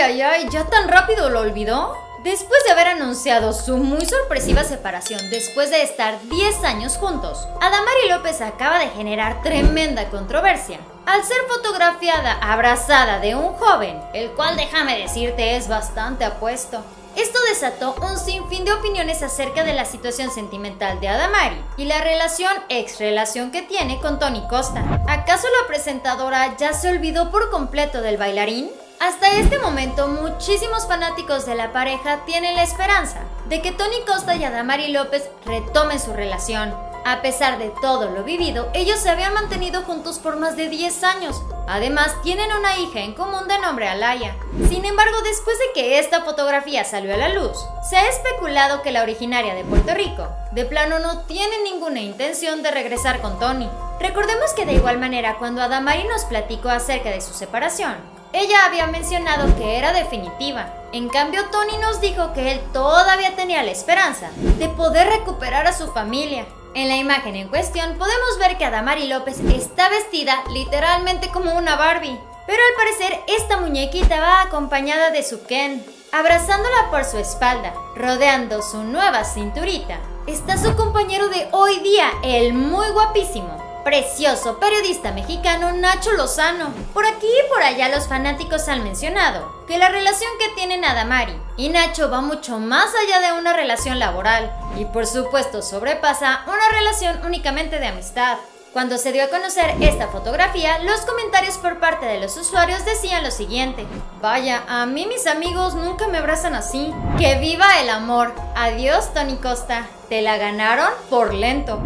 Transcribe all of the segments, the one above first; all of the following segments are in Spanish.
Ay, ay, ay, ¿ya tan rápido lo olvidó? Después de haber anunciado su muy sorpresiva separación después de estar 10 años juntos, Adamari López acaba de generar tremenda controversia al ser fotografiada abrazada de un joven, el cual, déjame decirte, es bastante apuesto. Esto desató un sinfín de opiniones acerca de la situación sentimental de Adamari y la relación ex-relación que tiene con Toni Costa. ¿Acaso la presentadora ya se olvidó por completo del bailarín? Hasta este momento, muchísimos fanáticos de la pareja tienen la esperanza de que Toni Costa y Adamari López retomen su relación. A pesar de todo lo vivido, ellos se habían mantenido juntos por más de 10 años. Además, tienen una hija en común de nombre Alaïa. Sin embargo, después de que esta fotografía salió a la luz, se ha especulado que la originaria de Puerto Rico, de plano, no tiene ninguna intención de regresar con Toni. Recordemos que de igual manera, cuando Adamari nos platicó acerca de su separación, ella había mencionado que era definitiva. En cambio, Toni nos dijo que él todavía tenía la esperanza de poder recuperar a su familia. En la imagen en cuestión podemos ver que Adamari López está vestida literalmente como una Barbie, pero al parecer esta muñequita va acompañada de su Ken. Abrazándola por su espalda, rodeando su nueva cinturita, está su compañero de Hoy Día, el muy guapísimo, precioso periodista mexicano Nacho Lozano. Por aquí y por allá los fanáticos han mencionado que la relación que tienen Adamari y Nacho va mucho más allá de una relación laboral y por supuesto sobrepasa una relación únicamente de amistad. Cuando se dio a conocer esta fotografía, los comentarios por parte de los usuarios decían lo siguiente: vaya, a mí mis amigos nunca me abrazan así. ¡Que viva el amor! Adiós, Toni Costa, te la ganaron por lento.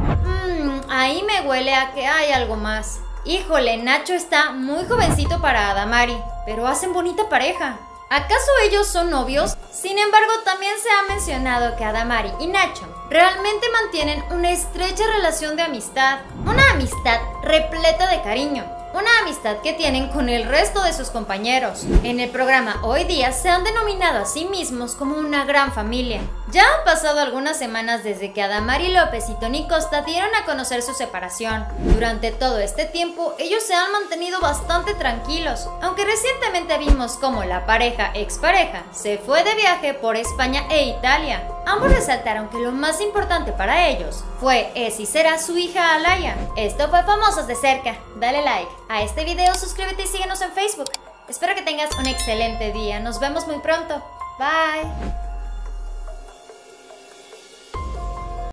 Ahí me huele a que hay algo más. Híjole, Nacho está muy jovencito para Adamari, pero hacen bonita pareja. ¿Acaso ellos son novios? Sin embargo, también se ha mencionado que Adamari y Nacho realmente mantienen una estrecha relación de amistad. Una amistad repleta de cariño. Una amistad que tienen con el resto de sus compañeros. En el programa Hoy Día se han denominado a sí mismos como una gran familia. Ya han pasado algunas semanas desde que Adamari López y Toni Costa dieron a conocer su separación. Durante todo este tiempo, ellos se han mantenido bastante tranquilos, aunque recientemente vimos cómo la pareja-expareja se fue de viaje por España e Italia. Ambos resaltaron que lo más importante para ellos fue, es y será, su hija Alaïa. Esto fue Famosos de Cerca. Dale like a este video, suscríbete y síguenos en Facebook. Espero que tengas un excelente día. Nos vemos muy pronto. Bye.